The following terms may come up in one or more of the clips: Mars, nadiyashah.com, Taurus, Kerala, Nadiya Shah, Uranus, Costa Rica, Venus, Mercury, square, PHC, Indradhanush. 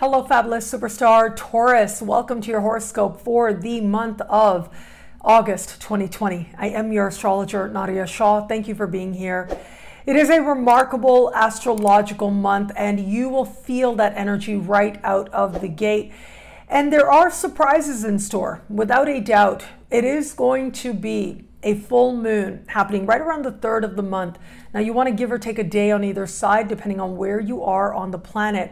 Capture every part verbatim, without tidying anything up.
Hello, fabulous superstar Taurus. Welcome to your horoscope for the month of August twenty twenty. I am your astrologer, Nadiya Shah. Thank you for being here. It is a remarkable astrological month, and you will feel that energy right out of the gate. And there are surprises in store, without a doubt. It is going to be a full moon happening right around the third of the month. Now, you want to give or take a day on either side, depending on where you are on the planet.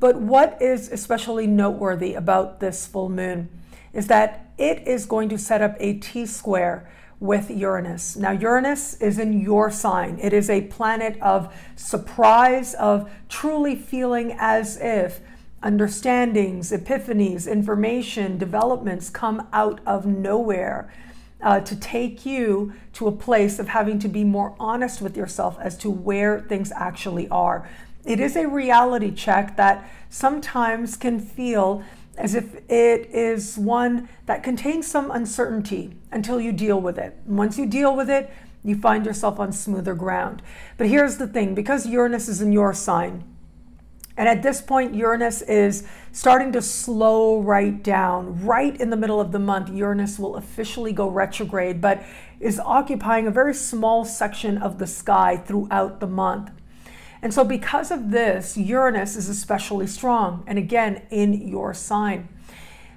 But what is especially noteworthy about this full moon is that it is going to set up a T-square with Uranus. Now, Uranus is in your sign. It is a planet of surprise, of truly feeling as if understandings, epiphanies, information, developments come out of nowhere uh, to take you to a place of having to be more honest with yourself as to where things actually are. It is a reality check that sometimes can feel as if it is one that contains some uncertainty until you deal with it. Once you deal with it, you find yourself on smoother ground. But here's the thing, because Uranus is in your sign, and at this point, Uranus is starting to slow right down. Right in the middle of the month, Uranus will officially go retrograde, but is occupying a very small section of the sky throughout the month. And so because of this, Uranus is especially strong, and again, in your sign.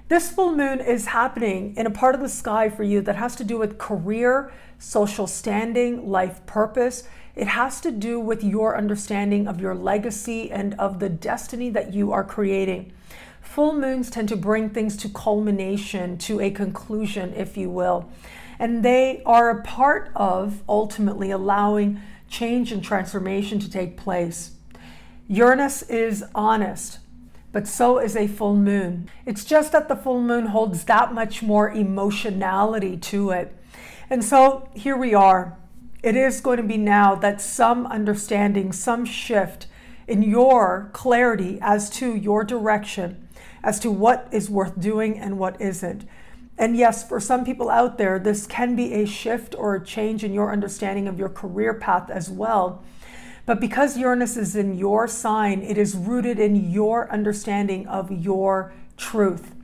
This full moon is happening in a part of the sky for you that has to do with career, social standing, life purpose. It has to do with your understanding of your legacy and of the destiny that you are creating. Full moons tend to bring things to culmination, to a conclusion, if you will. And they are a part of ultimately allowing change and transformation to take place. Uranus is honest, but so is a full moon. It's just that the full moon holds that much more emotionality to it. And so here we are. It is going to be now that some understanding, some shift in your clarity as to your direction, as to what is worth doing and what isn't. And yes, for some people out there, this can be a shift or a change in your understanding of your career path as well. But because Uranus is in your sign, it is rooted in your understanding of your truth.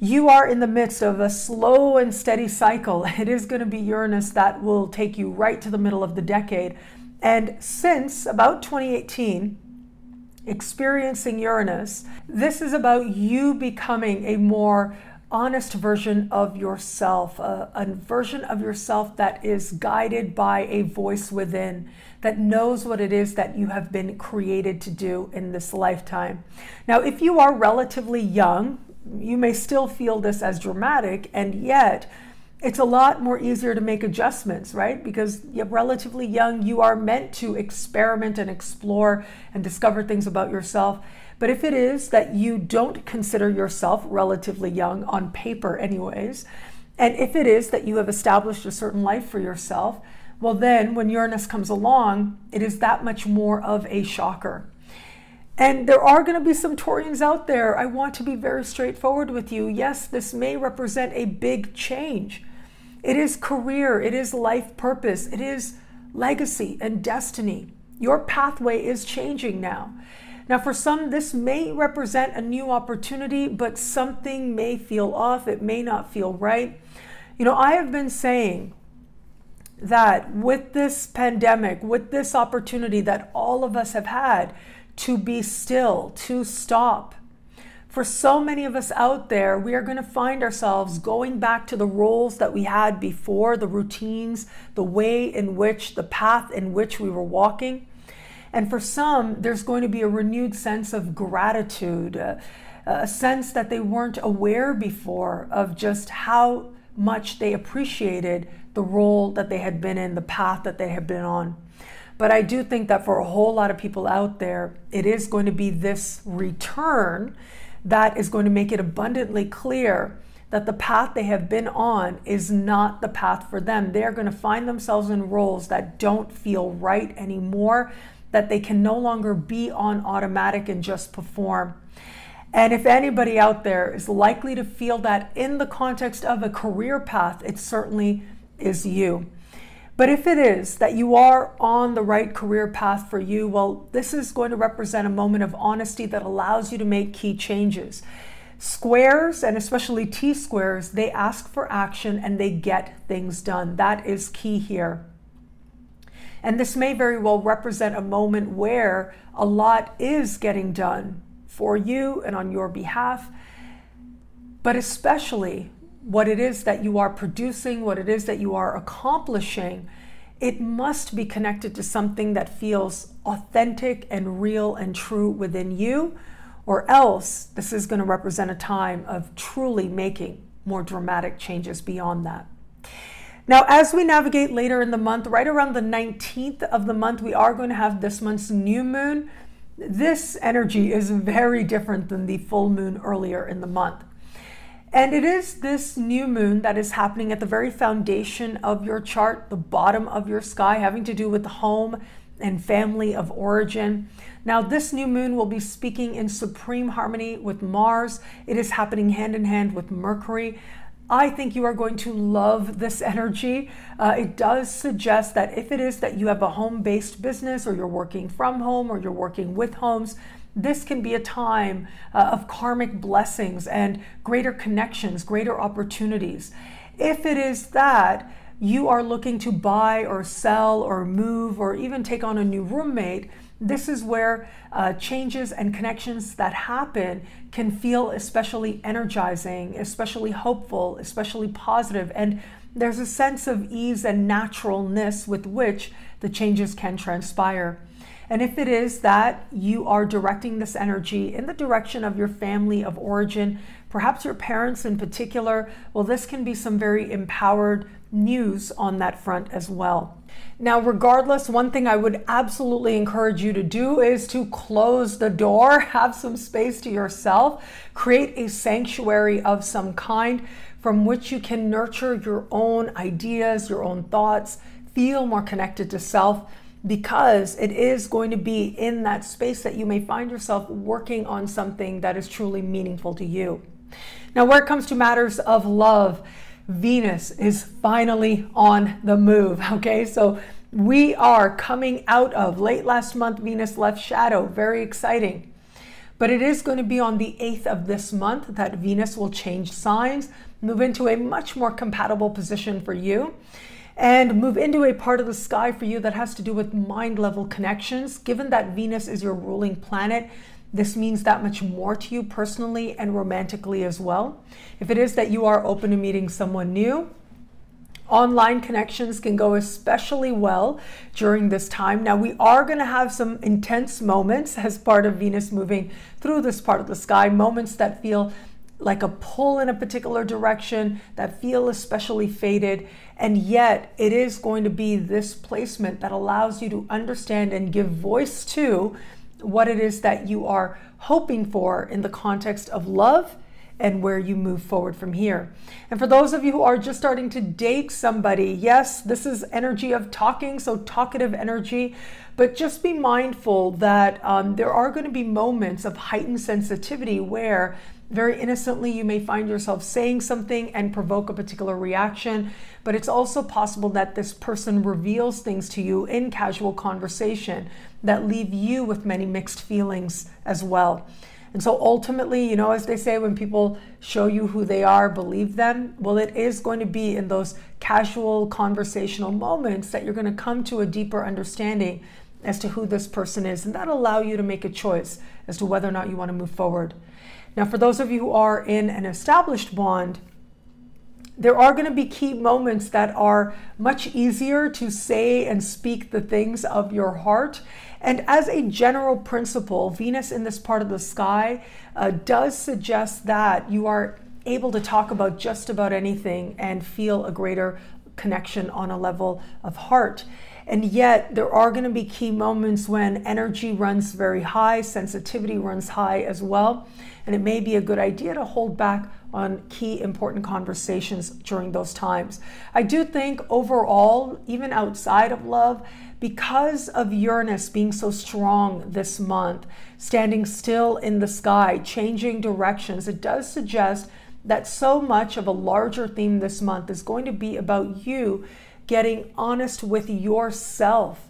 You are in the midst of a slow and steady cycle. It is going to be Uranus that will take you right to the middle of the decade. And since about twenty eighteen, experiencing Uranus, this is about you becoming a more honest version of yourself, a, a version of yourself that is guided by a voice within that knows what it is that you have been created to do in this lifetime. Now, if you are relatively young, you may still feel this as dramatic, and yet it's a lot more easier to make adjustments, right? Because you're relatively young, you are meant to experiment and explore and discover things about yourself. But if it is that you don't consider yourself relatively young, on paper anyways, and if it is that you have established a certain life for yourself, well then when Uranus comes along, it is that much more of a shocker. And there are going to be some Taurians out there. I want to be very straightforward with you. Yes, this may represent a big change. It is career, it is life purpose, it is legacy and destiny. Your pathway is changing now. Now, for some, this may represent a new opportunity, but something may feel off. It may not feel right. You know, I have been saying that with this pandemic, with this opportunity that all of us have had to be still, to stop, for so many of us out there, we are going to find ourselves going back to the roles that we had before, the routines, the way in which, the path in which we were walking. And for some, there's going to be a renewed sense of gratitude, a, a sense that they weren't aware before of just how much they appreciated the role that they had been in, the path that they had been on. But I do think that for a whole lot of people out there, it is going to be this return that is going to make it abundantly clear that the path they have been on is not the path for them. They're going to find themselves in roles that don't feel right anymore, that they can no longer be on automatic and just perform. And if anybody out there is likely to feel that in the context of a career path, it certainly is you. But if it is that you are on the right career path for you, well, this is going to represent a moment of honesty that allows you to make key changes. Squares, and especially T-squares, they ask for action and they get things done. That is key here. And this may very well represent a moment where a lot is getting done for you and on your behalf, but especially what it is that you are producing, what it is that you are accomplishing, it must be connected to something that feels authentic and real and true within you, or else this is going to represent a time of truly making more dramatic changes beyond that. Now, as we navigate later in the month, right around the nineteenth of the month, we are going to have this month's new moon. This energy is very different than the full moon earlier in the month. And it is this new moon that is happening at the very foundation of your chart, the bottom of your sky, having to do with home and family of origin. Now, this new moon will be speaking in supreme harmony with Mars. It is happening hand in hand with Mercury. I think you are going to love this energy. Uh, it does suggest that if it is that you have a home-based business, or you're working from home, or you're working with homes, this can be a time uh, of karmic blessings and greater connections, greater opportunities. If it is that you are looking to buy or sell or move or even take on a new roommate, this is where uh, changes and connections that happen can feel especially energizing, especially hopeful, especially positive, and there's a sense of ease and naturalness with which the changes can transpire. And if it is that you are directing this energy in the direction of your family of origin, perhaps your parents in particular, well, this can be some very empowered news on that front as well. Now, regardless, one thing I would absolutely encourage you to do is to close the door, have some space to yourself, create a sanctuary of some kind from which you can nurture your own ideas, your own thoughts, feel more connected to self, because it is going to be in that space that you may find yourself working on something that is truly meaningful to you. Now, where it comes to matters of love, Venus is finally on the move, okay? So we are coming out of, late last month, Venus left shadow, very exciting. But it is going to be on the eighth of this month that Venus will change signs, move into a much more compatible position for you, and move into a part of the sky for you that has to do with mind level connections. Given that Venus is your ruling planet, this means that much more to you personally and romantically as well. If it is that you are open to meeting someone new, online connections can go especially well during this time. Now, we are going to have some intense moments as part of Venus moving through this part of the sky, moments that feel like a pull in a particular direction, that feel especially faded, and yet it is going to be this placement that allows you to understand and give voice to what it is that you are hoping for in the context of love and where you move forward from here. And for those of you who are just starting to date somebody, yes, this is energy of talking, so talkative energy, but just be mindful that um, there are going to be moments of heightened sensitivity where very innocently you may find yourself saying something and provoke a particular reaction, but it's also possible that this person reveals things to you in casual conversation that leave you with many mixed feelings as well. And so ultimately, you know, as they say, when people show you who they are, believe them. Well, it is going to be in those casual conversational moments that you're going to come to a deeper understanding as to who this person is. And that'll allow you to make a choice as to whether or not you want to move forward. Now, for those of you who are in an established bond, there are going to be key moments that are much easier to say and speak the things of your heart. And as a general principle, Venus in this part of the sky uh, does suggest that you are able to talk about just about anything and feel a greater connection on a level of heart. And yet there are going to be key moments when energy runs very high, sensitivity runs high as well. And it may be a good idea to hold back on key important conversations during those times. I do think overall, even outside of love, because of Uranus being so strong this month, standing still in the sky, changing directions, it does suggest that so much of a larger theme this month is going to be about you getting honest with yourself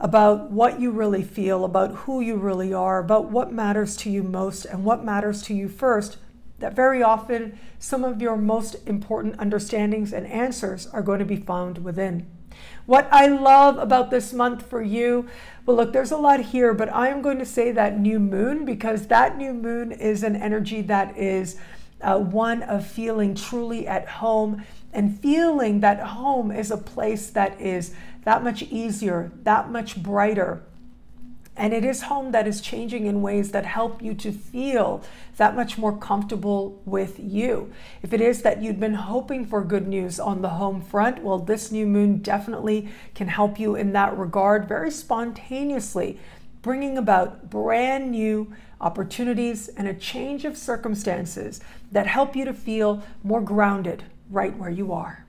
about what you really feel, about who you really are, about what matters to you most and what matters to you first, that very often some of your most important understandings and answers are going to be found within. What I love about this month for you, well, look, there's a lot here, but I am going to say that new moon, because that new moon is an energy that is uh, one of feeling truly at home, and feeling that home is a place that is that much easier, that much brighter. And it is home that is changing in ways that help you to feel that much more comfortable with you. If it is that you've been hoping for good news on the home front, well, this new moon definitely can help you in that regard, very spontaneously, bringing about brand new opportunities and a change of circumstances that help you to feel more grounded right where you are.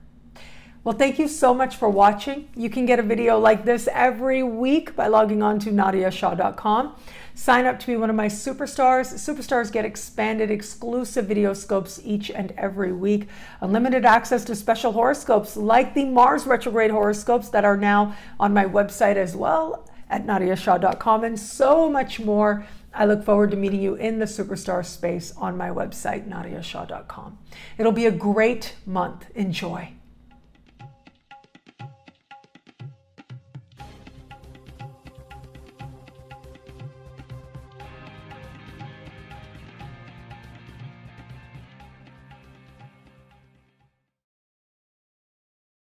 Well, thank you so much for watching. You can get a video like this every week by logging on to nadiya shah dot com. Sign up to be one of my superstars. Superstars get expanded exclusive video scopes each and every week. Unlimited access to special horoscopes like the Mars retrograde horoscopes that are now on my website as well at nadiya shah dot com, and so much more. I look forward to meeting you in the superstar space on my website, nadiya shah dot com. It'll be a great month. Enjoy.